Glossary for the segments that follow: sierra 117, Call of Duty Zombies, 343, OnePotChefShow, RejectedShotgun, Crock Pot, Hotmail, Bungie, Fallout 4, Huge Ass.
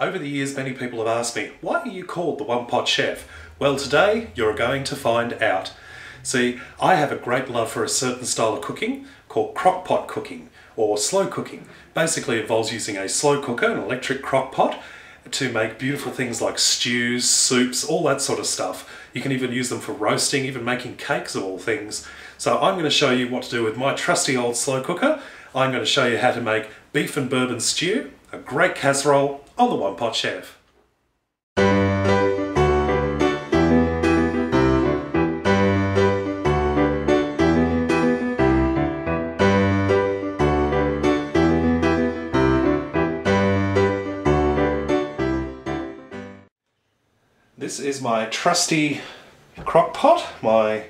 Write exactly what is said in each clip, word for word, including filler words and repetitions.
Over the years, many people have asked me, why are you called the One Pot Chef? Well, today you're going to find out. See, I have a great love for a certain style of cooking called crock pot cooking or slow cooking. Basically, it involves using a slow cooker, an electric crock pot, to make beautiful things like stews, soups, all that sort of stuff. You can even use them for roasting, even making cakes of all things. So I'm going to show you what to do with my trusty old slow cooker. I'm going to show you how to make beef and bourbon stew, a great casserole, on the One Pot Chef. This is my trusty crock pot, my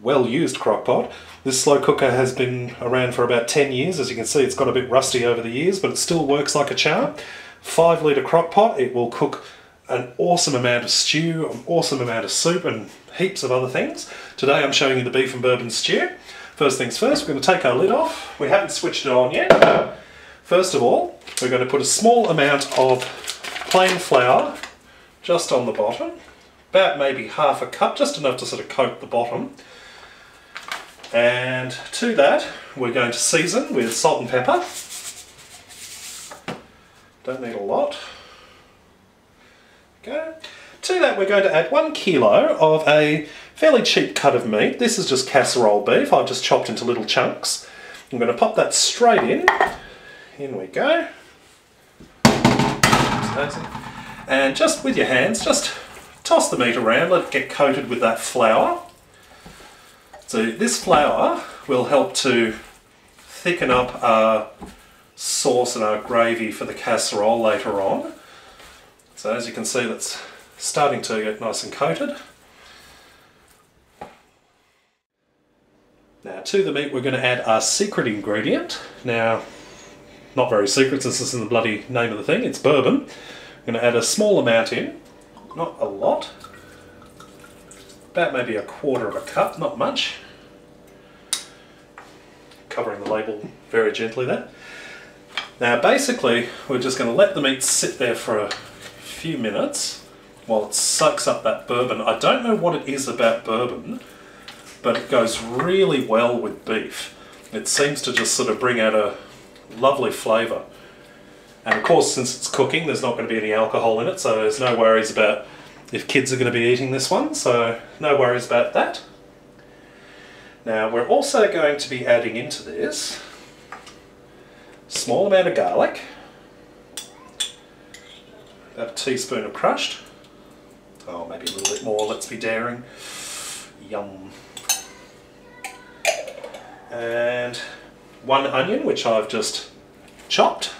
well-used crock pot. This slow cooker has been around for about ten years. As you can see, it's got a bit rusty over the years, but it still works like a charm. Five litre crock pot, it will cook an awesome amount of stew, an awesome amount of soup, and heaps of other things. Today I'm showing you the beef and bourbon stew. First things first, we're going to take our lid off. We haven't switched it on yet. First of all, we're going to put a small amount of plain flour just on the bottom, about maybe half a cup, just enough to sort of coat the bottom. And to that, we're going to season with salt and pepper. Don't need a lot. Okay. To that, we're going to add one kilo of a fairly cheap cut of meat. This is just casserole beef. I've just chopped into little chunks. I'm going to pop that straight in. In we go. And just with your hands, just toss the meat around. Let it get coated with that flour. So this flour will help to thicken up our sauce and our gravy for the casserole later on. So as you can see, that's starting to get nice and coated. Now to the meat we're going to add our secret ingredient. Now, not very secret since this is in the bloody name of the thing, it's bourbon. I'm going to add a small amount in, not a lot. About maybe a quarter of a cup, not much. Covering the label very gently there. Now basically we're just going to let the meat sit there for a few minutes while it soaks up that bourbon. I don't know what it is about bourbon, but it goes really well with beef. It seems to just sort of bring out a lovely flavour. And of course, since it's cooking, there's not going to be any alcohol in it, so there's no worries about if kids are going to be eating this one, so no worries about that. Now we're also going to be adding into this a small amount of garlic, about a teaspoon of crushed, oh maybe a little bit more, let's be daring, yum. And one onion which I've just chopped.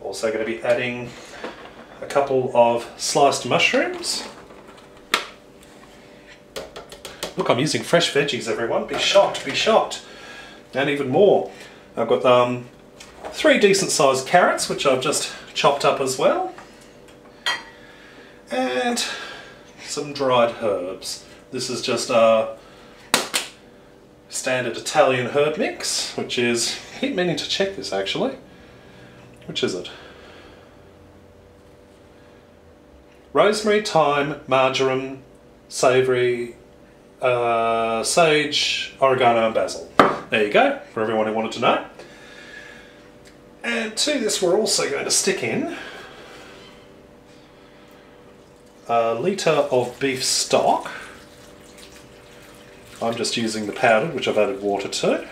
Also going to be adding a couple of sliced mushrooms. Look, I'm using fresh veggies, everyone. Be shocked, be shocked. And even more. I've got um, three decent sized carrots, which I've just chopped up as well. And some dried herbs. This is just our standard Italian herb mix, which is, I keep meaning to check this actually. Which is it? Rosemary, thyme, marjoram, savoury, uh, sage, oregano and basil. There you go, for everyone who wanted to know. And to this we're also going to stick in a litre of beef stock. I'm just using the powdered, which I've added water to.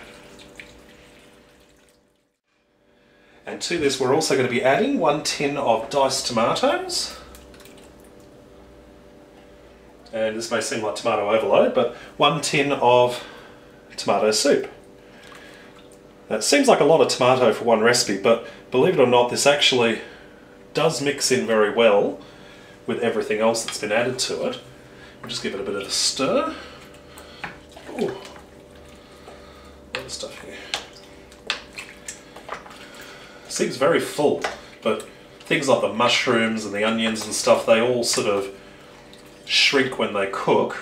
And to this we're also going to be adding one tin of diced tomatoes. And this may seem like tomato overload, but one tin of tomato soup. That seems like a lot of tomato for one recipe, but believe it or not, this actually does mix in very well with everything else that's been added to it. We'll just give it a bit of a stir. Ooh, a lot of stuff here. Seems very full, but things like the mushrooms and the onions and stuff, they all sort of shrink when they cook,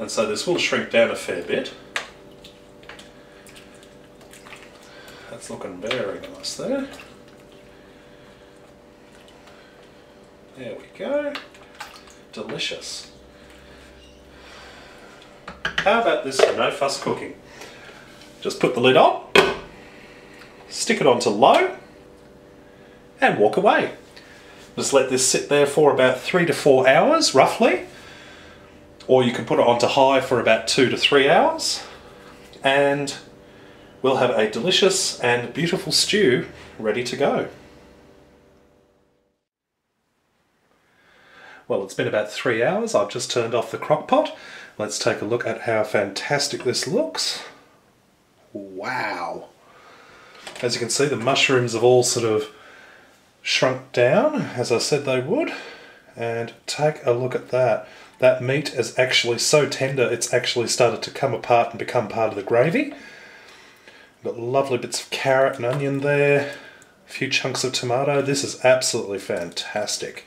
and so this will shrink down a fair bit. That's looking very nice there. There we go. Delicious. How about this no fuss cooking? Just put the lid on, stick it onto low, and walk away. Just let this sit there for about three to four hours, roughly. Or you can put it onto high for about two to three hours. And we'll have a delicious and beautiful stew ready to go. Well, it's been about three hours. I've just turned off the crock pot. Let's take a look at how fantastic this looks. Wow! As you can see, the mushrooms have all sort of shrunk down, as I said they would. And take a look at that. That meat is actually so tender, it's actually started to come apart and become part of the gravy. Got lovely bits of carrot and onion there, a few chunks of tomato. This is absolutely fantastic.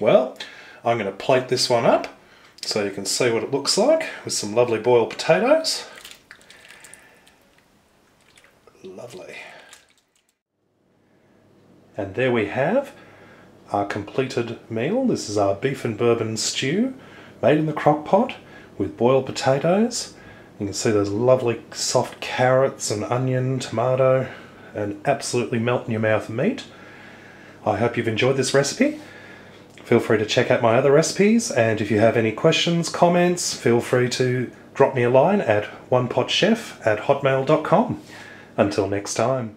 Well, I'm going to plate this one up so you can see what it looks like with some lovely boiled potatoes. Lovely. And there we have our completed meal. This is our beef and bourbon stew made in the crock pot with boiled potatoes. You can see those lovely soft carrots and onion, tomato, and absolutely melt in your mouth meat. I hope you've enjoyed this recipe. Feel free to check out my other recipes, and if you have any questions, comments, feel free to drop me a line at onepotchef at hotmail dot com. Until next time.